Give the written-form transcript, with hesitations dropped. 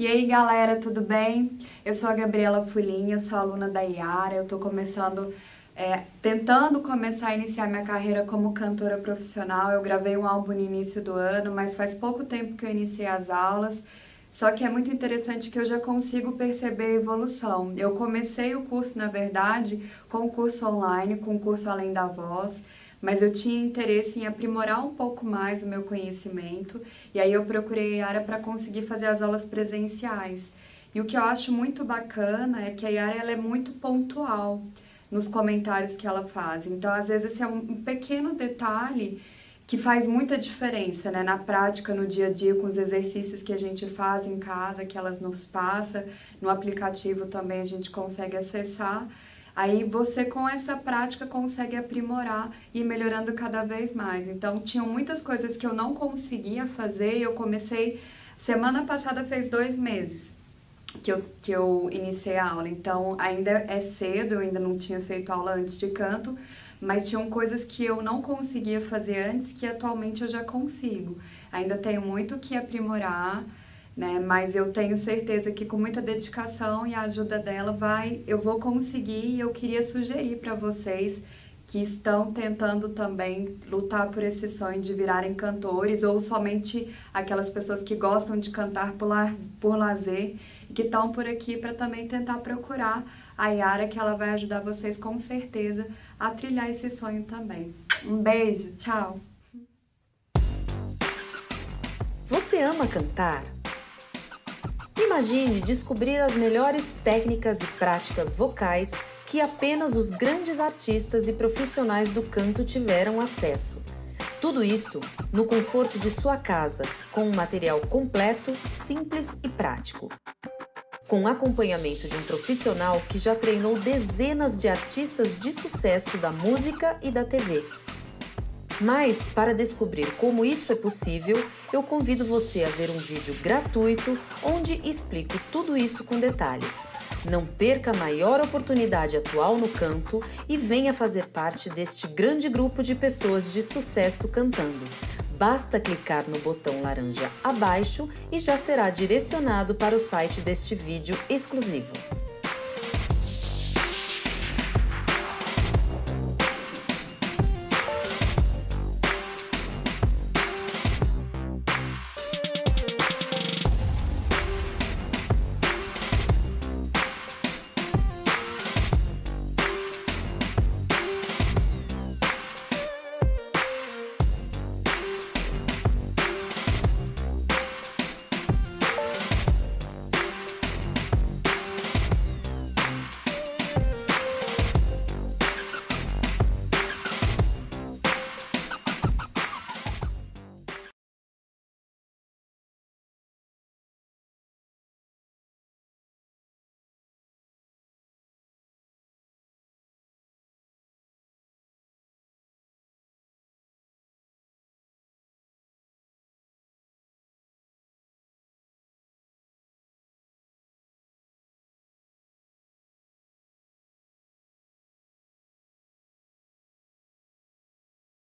E aí galera, tudo bem? Eu sou a Gabriela Fulinha, sou aluna da Iara, eu tô começando, tentando a iniciar minha carreira como cantora profissional. Eu gravei um álbum no início do ano, mas faz pouco tempo que eu iniciei as aulas, só que é muito interessante que eu já consigo perceber a evolução. Eu comecei o curso, na verdade, com o curso online, com o curso Além da Voz, mas eu tinha interesse em aprimorar um pouco mais o meu conhecimento, e aí eu procurei a Iara para conseguir fazer as aulas presenciais. E o que eu acho muito bacana é que a Iara ela é muito pontual nos comentários que ela faz, então às vezes esse é um pequeno detalhe que faz muita diferença, né? Na prática, no dia a dia, com os exercícios que a gente faz em casa, que elas nos passam, no aplicativo também a gente consegue acessar. Aí você com essa prática consegue aprimorar e ir melhorando cada vez mais. Então tinham muitas coisas que eu não conseguia fazer e eu comecei, semana passada fez 2 meses que eu iniciei a aula. Então ainda é cedo, eu ainda não tinha feito aula antes de canto, mas tinham coisas que eu não conseguia fazer antes que atualmente eu já consigo. Ainda tenho muito que aprimorar, né? Mas eu tenho certeza que com muita dedicação e a ajuda dela eu vou conseguir, e eu queria sugerir para vocês que estão tentando também lutar por esse sonho de virarem cantores, ou somente aquelas pessoas que gostam de cantar por lazer, que estão por aqui, para também tentar procurar a Iara, que ela vai ajudar vocês com certeza a trilhar esse sonho também. Um beijo, tchau! Você ama cantar? Imagine descobrir as melhores técnicas e práticas vocais que apenas os grandes artistas e profissionais do canto tiveram acesso. Tudo isso no conforto de sua casa, com um material completo, simples e prático. Com acompanhamento de um profissional que já treinou dezenas de artistas de sucesso da música e da TV. Mas, para descobrir como isso é possível, eu convido você a ver um vídeo gratuito onde explico tudo isso com detalhes. Não perca a maior oportunidade atual no canto e venha fazer parte deste grande grupo de pessoas de sucesso cantando. Basta clicar no botão laranja abaixo e já será direcionado para o site deste vídeo exclusivo.